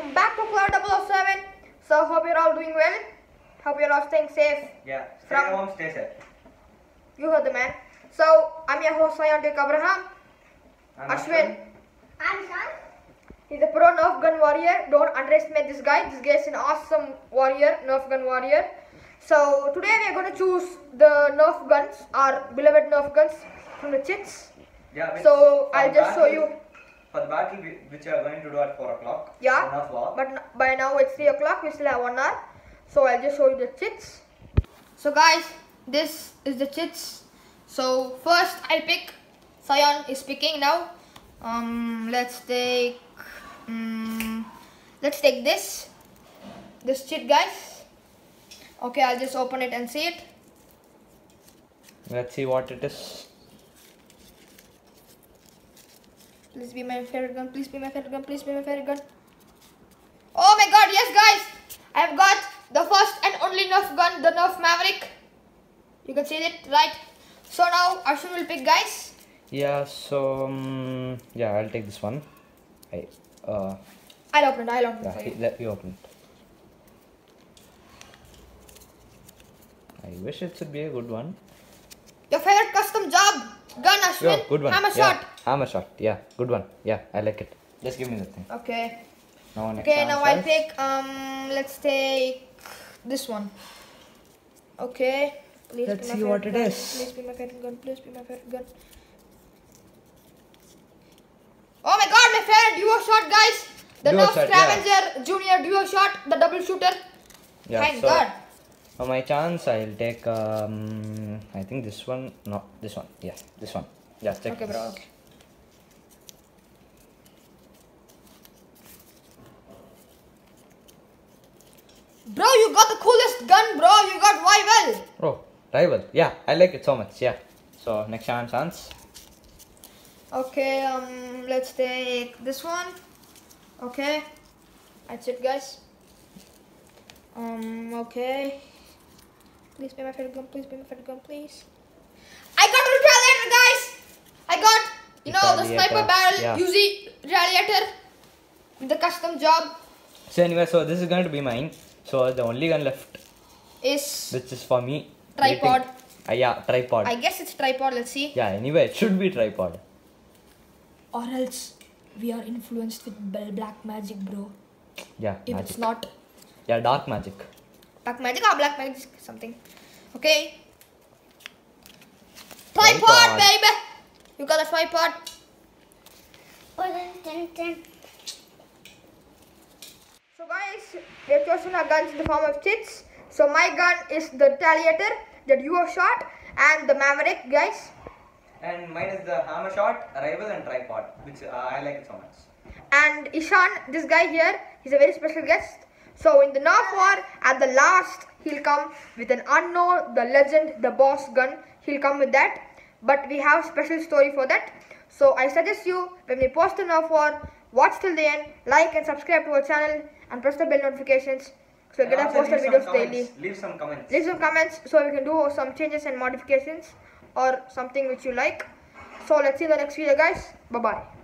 welcome back to Cloud007. So hope you're all doing well. Hope you're all staying safe. Yeah, stay home, stay safe. You heard the man. So I'm your host Sayante Abraham. I'm Ashwin. I'm Ishan. He's a pro Nerf gun warrior. Don't underestimate this guy. This guy is an awesome warrior, Nerf gun warrior. So today we are going to choose the Nerf guns, our beloved Nerf guns from the chits. Yeah. So I'll just show you. For the battle which we are going to do at 4 o'clock. Yeah, but by now it's 3 o'clock, we still have 1 hour. So I'll just show you the chits. So guys, this is the chits. So first I'll pick, Sayan is picking now. Let's take this chit, guys. Okay, I'll just open it and see it. Let's see what it is. Please be my favorite gun, please be my favorite gun, please be my favorite gun. Oh my god, yes guys! I have got the first and only Nerf gun, the Nerf Maverick. You can see it, right? So now Arshun will pick, guys. Yeah, so... yeah, I'll take this one. I'll open it, I'll open it. Let me open it. I wish it should be a good one. Your favorite custom job! Gun, Ashwin. Yo, good one. Hammer shot. Yeah, good one. Yeah, I like it. Just give me the thing. Okay. Now I'll take let's take this one. Okay. Please let's see what it is. Please be my favorite gun. Please be my favorite gun. Oh my god, my favorite duo shot, guys. The Nerf Scavenger Junior duo shot, the double shooter. Yeah, Thank God. For my chance, I'll take I think this one. No, this one. Yeah, this one. Yeah, take this. Bro. Okay. Bro, you got the coolest gun, bro. You got Rival. Bro, Rival. Yeah, I like it so much. Yeah. So next chance. Okay. Let's take this one. Okay. That's it, guys. Okay. Please be my favorite gun, please be my favorite gun, please. I got a Retaliator, guys! I got, you know, the sniper barrel, Uzi Retaliator with the custom job. So anyway, so this is going to be mine. So the only gun left is... which is for me. Tripod. Yeah, tripod. I guess it's tripod, let's see. Yeah, anyway, it should be tripod. Or else, we are influenced with black magic, bro. Yeah, if magic. It's not. Yeah, dark magic. Black magic or black magic something. Okay. Tripod, baby! You got a tripod. So guys, we have chosen our guns in the form of chits. So my gun is the Retaliator, the duo shot, and the Maverick, guys. And mine is the hammer shot, Rival and tripod, which I like it so much. And Ishan, this guy here, he's a very special guest. So in the Nerf war, at the last, he'll come with an unknown, the legend, the boss gun. He'll come with that. But we have special story for that. So I suggest you, when we post the Nerf war, watch till the end, like and subscribe to our channel, and press the bell notifications. So we get our posted videos daily. Leave some comments. Leave some comments so we can do some changes and modifications or something which you like. So let's see the next video, guys. Bye-bye.